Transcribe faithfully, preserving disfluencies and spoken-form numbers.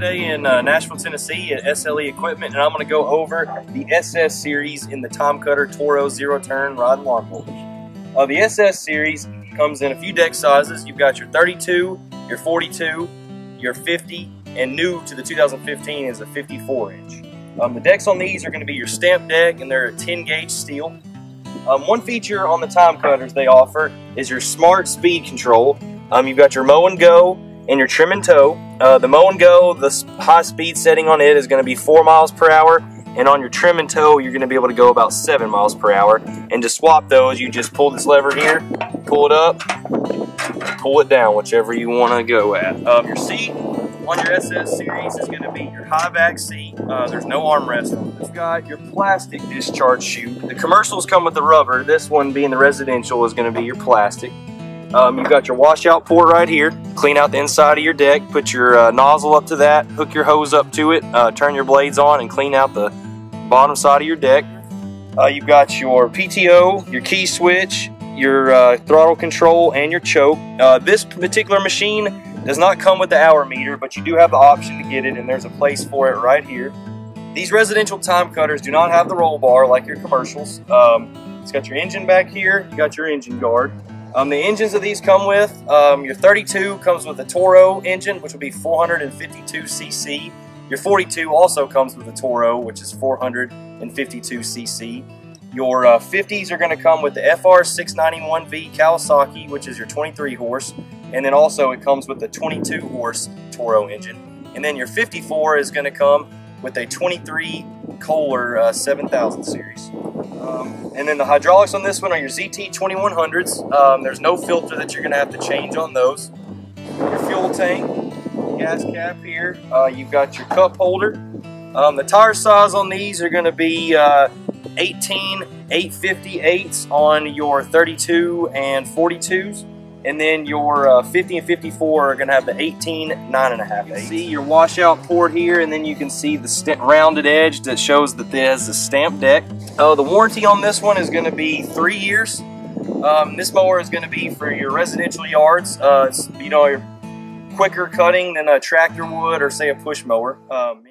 today in uh, Nashville, Tennessee at S L E Equipment, and I'm going to go over the S S series in the Time Cutter Toro zero-turn rod and lawn mowers. Uh, the S S series comes in a few deck sizes. You've got your thirty-two, your forty-two, your fifty, and new to the two thousand fifteen is a fifty-four inch. Um, the decks on these are going to be your stamp deck, and they're a ten gauge steel. Um, one feature on the Time Cutters they offer is your smart speed control. Um, you've got your mow and go and your trim and tow. Uh, the mow and go, the high speed setting on it is going to be four miles per hour, and on your trim and tow you're going to be able to go about seven miles per hour. And to swap those, you just pull this lever here, pull it up, pull it down, whichever you want to go at. Um, your seat on your S S series is going to be your high back seat. Uh, there's no armrest on it. You've got your plastic discharge chute. The commercials come with the rubber. This one, being the residential, is going to be your plastic. Um, you've got your washout port right here. Clean out the inside of your deck. Put your uh, nozzle up to that. Hook your hose up to it. Uh, turn your blades on and clean out the bottom side of your deck. Uh, you've got your P T O, your key switch, your uh, throttle control, and your choke. Uh, this particular machine does not come with the hour meter, but you do have the option to get it, and there's a place for it right here. These residential Time Cutters do not have the roll bar like your commercials. Um, it's got your engine back here. You got your engine guard. Um, the engines that these come with, um, your thirty-two comes with a Toro engine, which will be four hundred fifty-two c c. Your forty-two also comes with a Toro, which is four hundred fifty-two c c. Your uh, fifties are going to come with the F R six ninety-one V Kawasaki, which is your twenty-three horse, and then also it comes with the twenty-two horse Toro engine. And then your fifty-four is going to come with a twenty-three Kohler uh, seven thousand series. Um, and then the hydraulics on this one are your Z T twenty-one hundreds. Um, there's no filter that you're going to have to change on those. Your fuel tank, gas cap here. Uh, you've got your cup holder. Um, the tire size on these are going to be uh, eighteen eight fifty-eights on your thirty-two and forty-twos. And then your uh, fifty and fifty-four are going to have the eighteen nine and a half. You can see your washout port here, and then you can see the rounded edge that shows that this is a stamp deck. Uh, the warranty on this one is going to be three years. Um, this mower is going to be for your residential yards. Uh, it's, you know, your quicker cutting than a tractor would or say a push mower. Um,